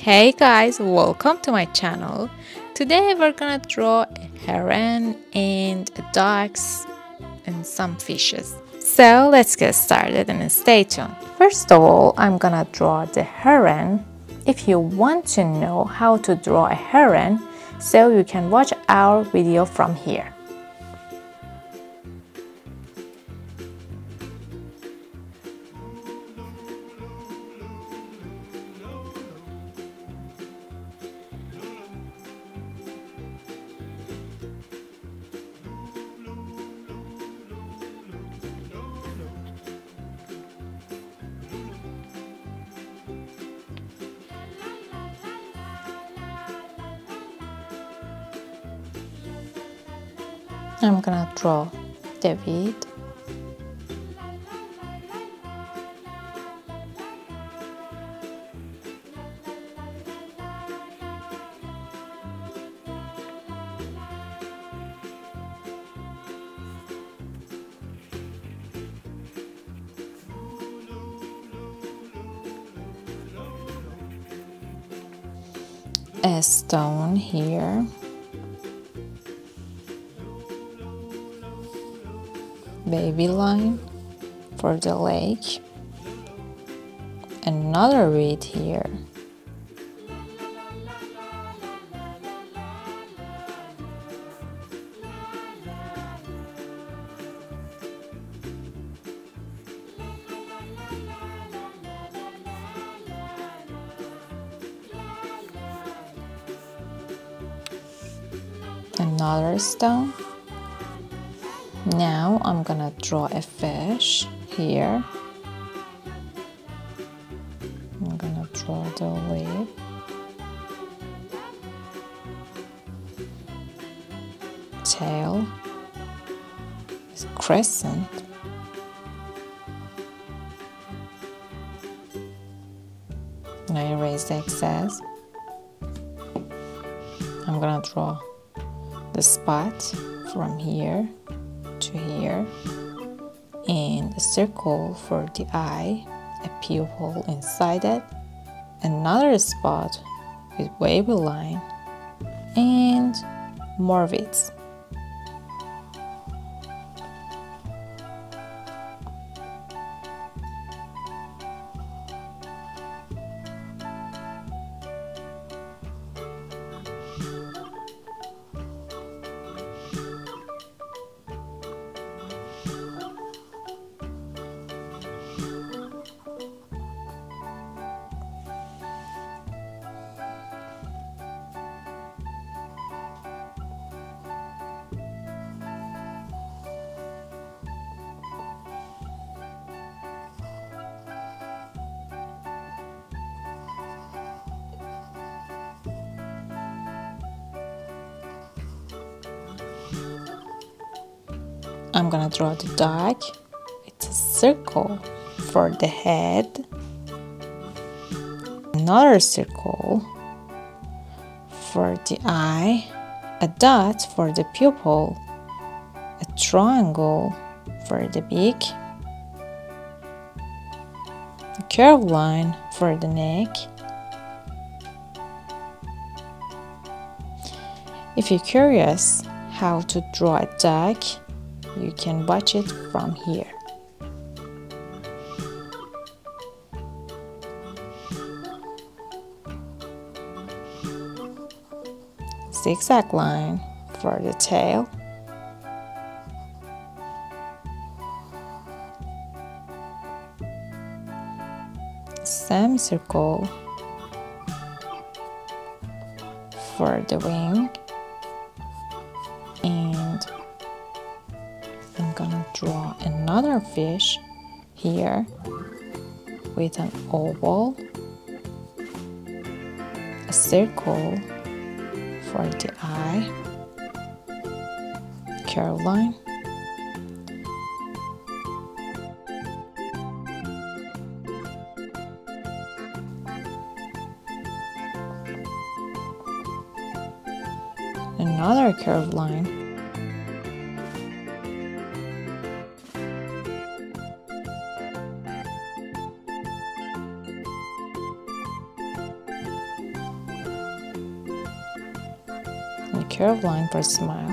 Hey guys, welcome to my channel. Today we're gonna draw a heron and ducks and some fishes. So let's get started and stay tuned. First of all, I'm gonna draw the heron. If you want to know how to draw a heron, so you can watch our video from here. I'm gonna draw David. A stone here. Baby line for the lake, another reed here, another stone. Now I'm gonna draw a fish here. I'm gonna draw the lip. Tail. It's crescent. And I erase the excess. I'm gonna draw the spot from here to here, and a circle for the eye, a pupil inside it, another spot with wavy line, and more bits. I'm gonna draw the duck. It's a circle for the head, another circle for the eye, a dot for the pupil, a triangle for the beak, a curved line for the neck. If you're curious how to draw a duck, you can watch it from here. Zigzag line for the tail. Semicircle for the wing. Draw another fish here with an oval, a circle for the eye, curve line, another curve line. curved line for a smile.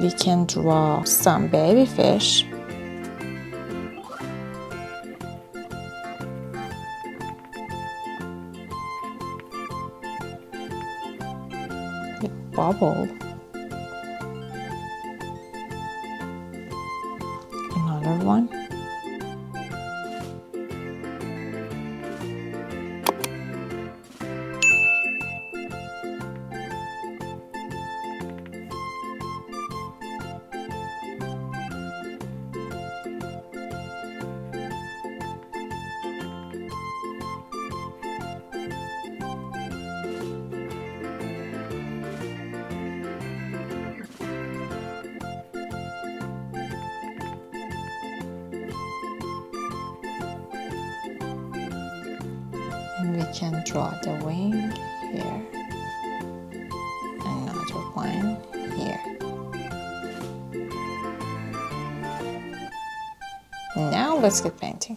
We can draw some baby fish. A bubble. Another one. We can draw the wing here, another one here. Now let's get painting.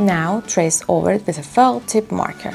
Now trace over it with a felt tip marker.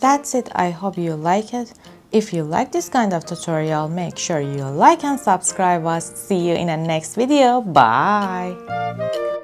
That's it, I hope you like it. If you like this kind of tutorial, make sure you like and subscribe us. See you in the next video, bye!